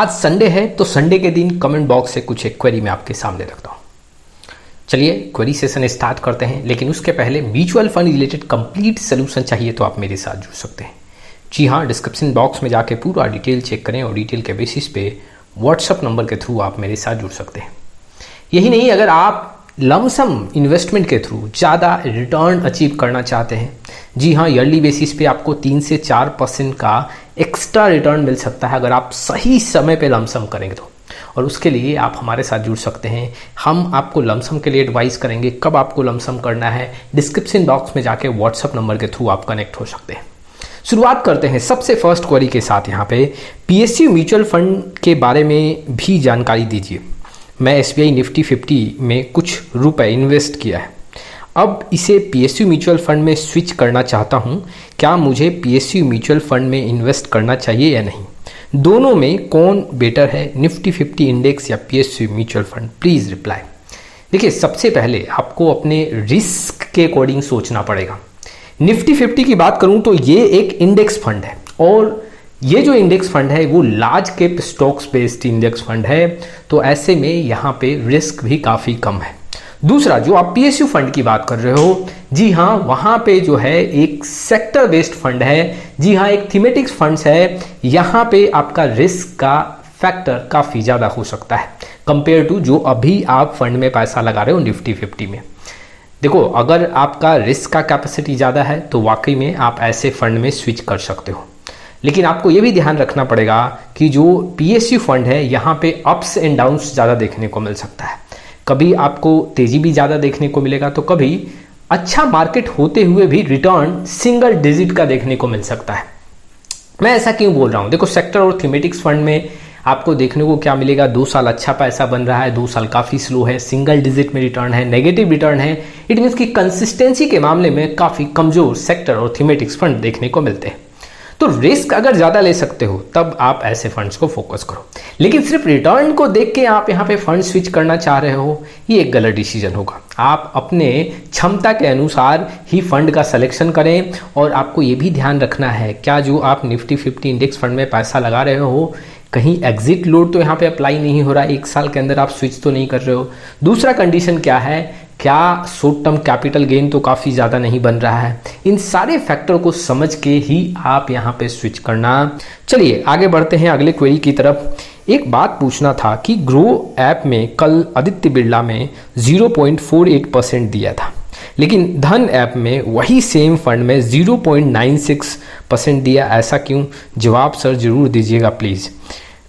आज संडे है तो संडे के दिन कमेंट बॉक्स से कुछ एक क्वेरी मैं आपके सामने रखता हूँ। चलिए क्वेरी सेशन स्टार्ट करते हैं, लेकिन उसके पहले mutual fund related complete solution चाहिए तो आप मेरे साथ जुड़ सकते हैं। जी हाँ, डिस्क्रिप्शन बॉक्स में जाके पूरा डिटेल चेक करें और डिटेल के बेसिस पे व्हाट्सअप नंबर के थ्रू आप मेरे साथ जुड़ सकते हैं। यही नहीं, अगर आप लमसम इन्वेस्टमेंट के थ्रू ज़्यादा रिटर्न अचीव करना चाहते हैं, जी हाँ, ईयरली बेसिस पे आपको 3 से 4% का एक्स्ट्रा रिटर्न मिल सकता है अगर आप सही समय पे लमसम करेंगे तो। और उसके लिए आप हमारे साथ जुड़ सकते हैं। हम आपको लमसम के लिए एडवाइस करेंगे कब आपको लमसम करना है। डिस्क्रिप्शन बॉक्स में जाके व्हाट्सअप नंबर के थ्रू आप कनेक्ट हो सकते हैं। शुरुआत करते हैं सबसे फर्स्ट क्वेरी के साथ। यहाँ पे पीएसयू म्यूचुअल फंड के बारे में भी जानकारी दीजिए। मैं एसबीआई निफ्टी 50 में कुछ रुपए इन्वेस्ट किया है, अब इसे पीएसयू म्यूचुअल फंड में स्विच करना चाहता हूँ। क्या मुझे पीएसयू म्यूचुअल फंड में इन्वेस्ट करना चाहिए या नहीं? दोनों में कौन बेटर है, निफ्टी 50 इंडेक्स या PSU mutual fund? Please reply. देखिए, सबसे पहले आपको अपने रिस्क के अकॉर्डिंग सोचना पड़ेगा। निफ्टी 50 की बात करूं तो ये एक इंडेक्स फंड है और ये जो इंडेक्स फंड है वो large cap stocks based index fund है, तो ऐसे में यहाँ पे रिस्क भी काफ़ी कम है। दूसरा, जो आप पीएसयू फंड की बात कर रहे हो, जी हाँ, वहाँ पे जो है एक सेक्टर बेस्ड फंड है, जी हाँ, एक थीमेटिक्स फंड्स है। यहाँ पे आपका रिस्क का फैक्टर काफ़ी ज़्यादा हो सकता है कंपेयर टू जो अभी आप फंड में पैसा लगा रहे हो निफ्टी 50 में। देखो, अगर आपका रिस्क का कैपेसिटी ज़्यादा है तो वाकई में आप ऐसे फंड में स्विच कर सकते हो, लेकिन आपको ये भी ध्यान रखना पड़ेगा कि जो पीएसयू फंड है यहाँ पे अप्स एंड डाउन्स ज़्यादा देखने को मिल सकता है। कभी आपको तेज़ी भी ज़्यादा देखने को मिलेगा तो कभी अच्छा मार्केट होते हुए भी रिटर्न सिंगल डिजिट का देखने को मिल सकता है। मैं ऐसा क्यों बोल रहा हूँ? देखो, सेक्टर और थीमेटिक्स फंड में आपको देखने को क्या मिलेगा, 2 साल अच्छा पैसा बन रहा है, 2 साल काफ़ी स्लो है, सिंगल डिजिट में रिटर्न है, नेगेटिव रिटर्न है। इट मीन्स कि कंसिस्टेंसी के मामले में काफ़ी कमज़ोर सेक्टर और थीमेटिक्स फंड देखने को मिलते हैं। तो रिस्क अगर ज़्यादा ले सकते हो तब आप ऐसे फंड्स को फोकस करो, लेकिन सिर्फ रिटर्न को देख के आप यहाँ पे फंड स्विच करना चाह रहे हो, ये एक गलत डिसीजन होगा। आप अपने क्षमता के अनुसार ही फंड का सिलेक्शन करें और आपको ये भी ध्यान रखना है क्या जो आप निफ्टी 50 इंडेक्स फंड में पैसा लगा रहे हो, कहीं एग्जिट लोड तो यहाँ पे अप्लाई नहीं हो रहा, 1 साल के अंदर आप स्विच तो नहीं कर रहे हो। दूसरा कंडीशन क्या है, क्या शॉर्ट टर्म कैपिटल गेन तो काफ़ी ज़्यादा नहीं बन रहा है। इन सारे फैक्टर को समझ के ही आप यहाँ पे स्विच करना। चलिए आगे बढ़ते हैं अगले क्वेरी की तरफ। एक बात पूछना था कि ग्रो ऐप में कल आदित्य बिरला में 0.48% दिया था, लेकिन धन ऐप में वही सेम फंड में 0.96% दिया, ऐसा क्यों? जवाब सर ज़रूर दीजिएगा प्लीज़।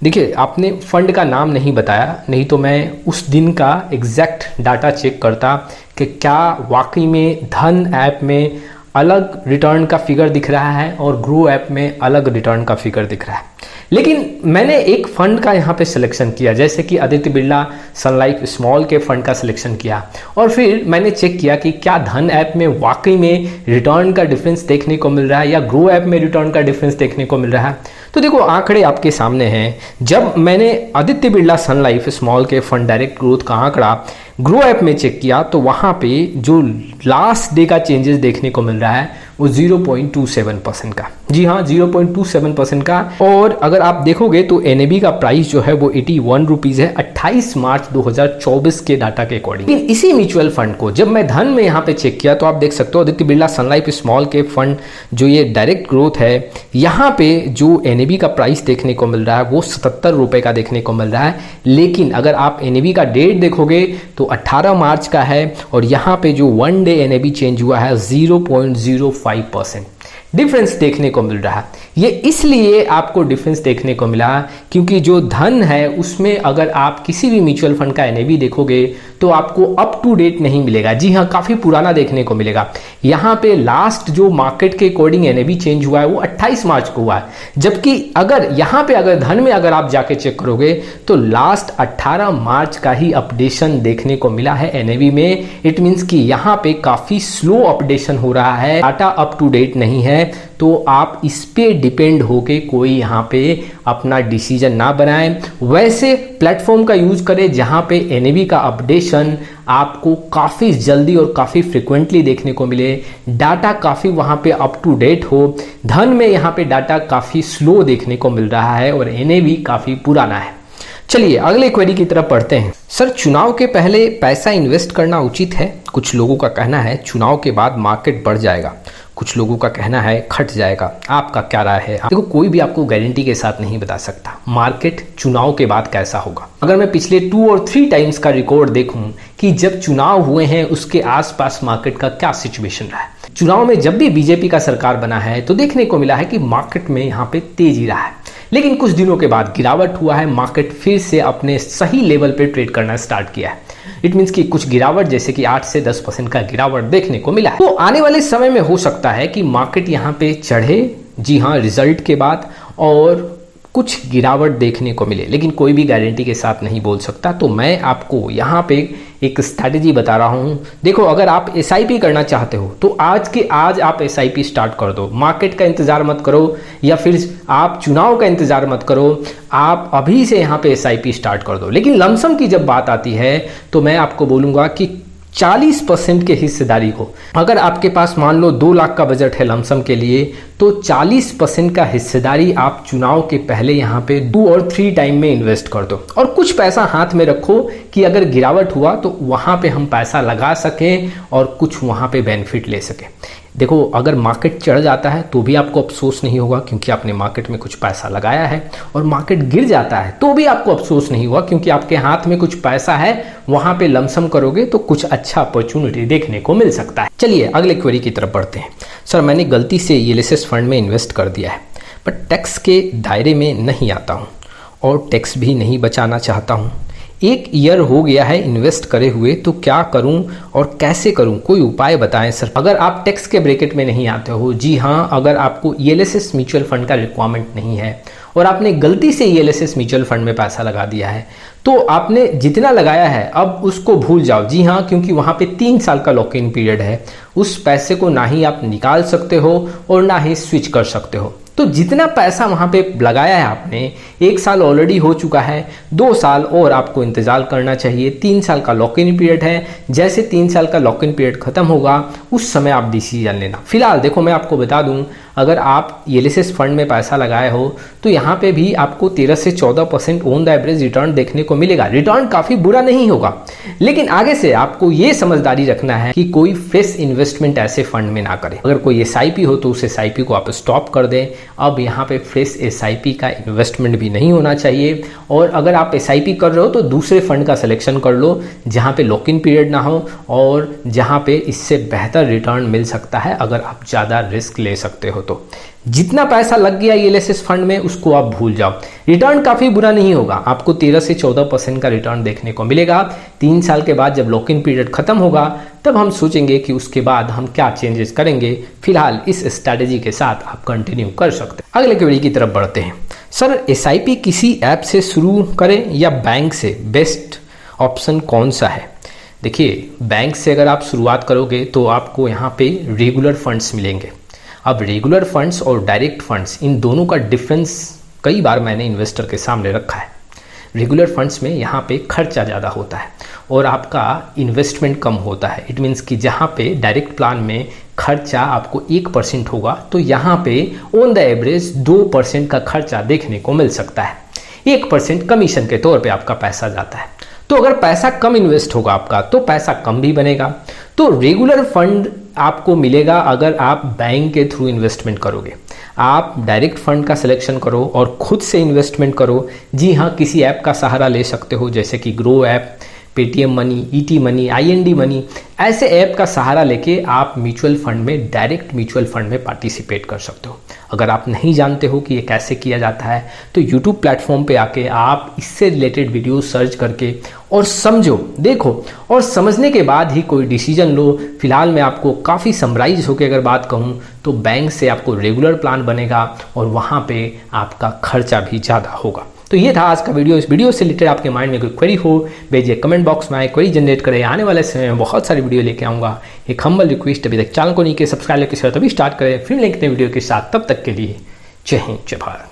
देखिए, आपने फंड का नाम नहीं बताया, नहीं तो मैं उस दिन का एग्जैक्ट डाटा चेक करता कि क्या वाकई में धन ऐप में अलग रिटर्न का फिगर दिख रहा है और ग्रो ऐप में अलग रिटर्न का फिगर दिख रहा है। लेकिन मैंने एक फ़ंड का यहाँ पे सिलेक्शन किया, जैसे कि Aditya Birla Sun Life small cap fund का सिलेक्शन किया, और फिर मैंने चेक किया कि क्या धन ऐप में वाकई में रिटर्न का डिफरेंस देखने को मिल रहा है या ग्रो ऐप में रिटर्न का डिफरेंस देखने को मिल रहा है। तो देखो, आंकड़े आपके सामने हैं। जब मैंने Aditya Birla Sun Life small cap fund direct growth का आंकड़ा ग्रो ऐप में चेक किया तो वहाँ पे जो लास्ट डे का चेंजेस देखने को मिल रहा है वो 0.27% का, जी हाँ 0.27% का। और अगर आप देखोगे तो NAV का प्राइस जो है वो 81 रुपीज़ है 28 मार्च 2024 के डाटा के अकॉर्डिंग। इसी म्यूचुअल फंड को जब मैं धन में यहाँ पे चेक किया तो आप देख सकते हो Aditya Birla Sun Life small cap fund जो ये डायरेक्ट ग्रोथ है, यहाँ पे जो NAV का प्राइस देखने को मिल रहा है वो 77 रुपये का देखने को मिल रहा है, लेकिन अगर आप NAV का डेट देखोगे तो 18 मार्च का है और यहाँ पे जो 1 डे NAV चेंज हुआ है 0.05% डिफरेंस देखने को मिल रहा है। ये इसलिए आपको डिफरेंस देखने को मिला क्योंकि जो धन है उसमें अगर आप किसी भी म्यूचुअल फंड का NAV देखोगे तो आपको अप टू डेट नहीं मिलेगा, जी हाँ काफ़ी पुराना देखने को मिलेगा। यहाँ पे लास्ट जो मार्केट के अकॉर्डिंग NAV चेंज हुआ है वो 28 मार्च को हुआ है, जबकि अगर यहाँ पे अगर धन में अगर आप जाके चेक करोगे तो लास्ट 18 मार्च का ही अपडेशन देखने को मिला है NAV में। इट मीन्स कि यहाँ पे काफ़ी स्लो अपडेशन हो रहा है, डाटा अप टू डेट नहीं है। तो आप इस पर डिपेंड होके कोई यहाँ पे अपना डिसीजन ना बनाएं। वैसे प्लेटफॉर्म का यूज़ करें जहाँ पे NAV का अपडेशन आपको काफ़ी जल्दी और काफ़ी फ्रिक्वेंटली देखने को मिले, डाटा काफ़ी वहाँ पे अप टू डेट हो। धन में यहाँ पे डाटा काफ़ी स्लो देखने को मिल रहा है और NAV काफ़ी पुराना है। चलिए अगले क्वेरी की तरफ पढ़ते हैं। सर, चुनाव के पहले पैसा इन्वेस्ट करना उचित है? कुछ लोगों का कहना है चुनाव के बाद मार्केट बढ़ जाएगा, कुछ लोगों का कहना है घट जाएगा। आपका क्या राय है? देखो, कोई भी आपको गारंटी के साथ नहीं बता सकता मार्केट चुनाव के बाद कैसा होगा। अगर मैं पिछले 2 और 3 टाइम्स का रिकॉर्ड देखूं कि जब चुनाव हुए हैं उसके आसपास मार्केट का क्या सिचुएशन रहा है। चुनाव में जब भी बीजेपी का सरकार बना है तो देखने को मिला है कि मार्केट में यहाँ पे तेजी रहा है, लेकिन कुछ दिनों के बाद गिरावट हुआ है। मार्केट फिर से अपने सही लेवल पर ट्रेड करना स्टार्ट किया है। इट मीन्स कि कुछ गिरावट, जैसे कि 8 से 10% का गिरावट देखने को मिला है। तो आने वाले समय में हो सकता है कि मार्केट यहाँ पे चढ़े, जी हाँ, रिजल्ट के बाद, और कुछ गिरावट देखने को मिले, लेकिन कोई भी गारंटी के साथ नहीं बोल सकता। तो मैं आपको यहाँ पे एक स्ट्रैटेजी बता रहा हूँ। देखो, अगर आप SIP करना चाहते हो तो आज के आज आप SIP स्टार्ट कर दो। मार्केट का इंतज़ार मत करो या फिर आप चुनाव का इंतज़ार मत करो, आप अभी से यहाँ पे SIP स्टार्ट कर दो। लेकिन लमसम की जब बात आती है तो मैं आपको बोलूँगा कि 40% के हिस्सेदारी को, अगर आपके पास मान लो 2 लाख का बजट है लमसम के लिए, तो 40% का हिस्सेदारी आप चुनाव के पहले यहाँ पे 2 और 3 टाइम में इन्वेस्ट कर दो और कुछ पैसा हाथ में रखो कि अगर गिरावट हुआ तो वहाँ पे हम पैसा लगा सकें और कुछ वहाँ पे बेनिफिट ले सकें। देखो, अगर मार्केट चढ़ जाता है तो भी आपको अफसोस नहीं होगा क्योंकि आपने मार्केट में कुछ पैसा लगाया है, और मार्केट गिर जाता है तो भी आपको अफसोस नहीं होगा क्योंकि आपके हाथ में कुछ पैसा है। वहाँ पे लमसम करोगे तो कुछ अच्छा अपॉर्चुनिटी देखने को मिल सकता है। चलिए अगले क्वेरी की तरफ बढ़ते हैं। सर, मैंने गलती से ELSS फंड में इन्वेस्ट कर दिया है, बट टैक्स के दायरे में नहीं आता हूँ और टैक्स भी नहीं बचाना चाहता हूँ। 1 ईयर हो गया है इन्वेस्ट करे हुए, तो क्या करूं और कैसे करूं? कोई उपाय बताएं सर। अगर आप टैक्स के ब्रैकेट में नहीं आते हो, जी हाँ, अगर आपको ELSS म्यूचुअल फंड का रिक्वायरमेंट नहीं है और आपने गलती से ELSS म्यूचुअल फंड में पैसा लगा दिया है, तो आपने जितना लगाया है अब उसको भूल जाओ। जी हाँ, क्योंकि वहाँ पे 3 साल का लॉक इन पीरियड है। उस पैसे को ना ही आप निकाल सकते हो और ना ही स्विच कर सकते हो। तो जितना पैसा वहाँ पे लगाया है आपने, 1 साल ऑलरेडी हो चुका है, 2 साल और आपको इंतज़ार करना चाहिए। 3 साल का लॉक इन पीरियड है, जैसे 3 साल का लॉक इन पीरियड ख़त्म होगा उस समय आप डिसीजन लेना। फिलहाल देखो, मैं आपको बता दूं, अगर आप ELSS फंड में पैसा लगाए हो तो यहाँ पे भी आपको 13 से 14% ऑन द एवरेज रिटर्न देखने को मिलेगा। रिटर्न काफ़ी बुरा नहीं होगा, लेकिन आगे से आपको ये समझदारी रखना है कि कोई फ्रेश इन्वेस्टमेंट ऐसे फंड में ना करें। अगर कोई SIP हो तो उस SIP को आप स्टॉप कर दें। अब यहाँ पे फ्रेश SIP का इन्वेस्टमेंट भी नहीं होना चाहिए, और अगर आप SIP कर रहे हो तो दूसरे फंड का सिलेक्शन कर लो जहाँ पे लॉक इन पीरियड ना हो और जहाँ पे इससे बेहतर रिटर्न मिल सकता है अगर आप ज़्यादा रिस्क ले सकते हो। तो जितना पैसा लग गया ELSS फंड में उसको आप भूल जाओ। रिटर्न काफ़ी बुरा नहीं होगा, आपको 13 से 14% का रिटर्न देखने को मिलेगा। 3 साल के बाद जब लॉक इन पीरियड ख़त्म होगा तब हम सोचेंगे कि उसके बाद हम क्या चेंजेस करेंगे। फिलहाल इस स्ट्रैटेजी के साथ आप कंटिन्यू कर सकते हैं। अगले क्वेरी की तरफ बढ़ते हैं। सर, SIP किसी ऐप से शुरू करें या बैंक से? बेस्ट ऑप्शन कौन सा है? देखिए, बैंक से अगर आप शुरुआत करोगे तो आपको यहाँ पे रेगुलर फंड्स मिलेंगे। अब रेगुलर फंड्स और डायरेक्ट फंड्स, इन दोनों का डिफरेंस कई बार मैंने इन्वेस्टर के सामने रखा है। रेगुलर फंड्स में यहाँ पे खर्चा ज़्यादा होता है और आपका इन्वेस्टमेंट कम होता है। इट मीन्स कि जहाँ पे डायरेक्ट प्लान में खर्चा आपको 1% होगा, तो यहाँ पे ऑन द एवरेज 2% का खर्चा देखने को मिल सकता है। 1% कमीशन के तौर पे आपका पैसा जाता है। तो अगर पैसा कम इन्वेस्ट होगा आपका तो पैसा कम भी बनेगा। तो रेगुलर फंड आपको मिलेगा अगर आप बैंक के थ्रू इन्वेस्टमेंट करोगे। आप डायरेक्ट फंड का सिलेक्शन करो और खुद से इन्वेस्टमेंट करो। जी हाँ, किसी ऐप का सहारा ले सकते हो, जैसे कि Groww app, Paytm money, ET money, IND money, ऐसे ऐप का सहारा लेके आप म्यूचुअल फंड में, डायरेक्ट म्यूचुअल फंड में पार्टिसिपेट कर सकते हो। अगर आप नहीं जानते हो कि ये कैसे किया जाता है तो यूट्यूब प्लेटफॉर्म पे आके आप इससे रिलेटेड वीडियो सर्च करके और समझो, देखो, और समझने के बाद ही कोई डिसीजन लो। फिलहाल मैं आपको काफ़ी समराइज होकर अगर बात कहूँ तो बैंक से आपको रेगुलर प्लान बनेगा और वहाँ पर आपका खर्चा भी ज़्यादा होगा। तो ये था आज का वीडियो। इस वीडियो से रिलेटेड आपके माइंड में कोई क्वेरी हो भेजिए कमेंट बॉक्स में, क्वेरी जनरेट करें। आने वाले समय में बहुत सारी वीडियो लेके आऊँगा। एक हम्बल रिक्वेस्ट, अभी तक चैनल को नहीं किया सब्सक्राइब लेकर शेयर तभी स्टार्ट करें। फिर लेते हैं वीडियो के साथ, तब तक के लिए जय हिंद जय भारत।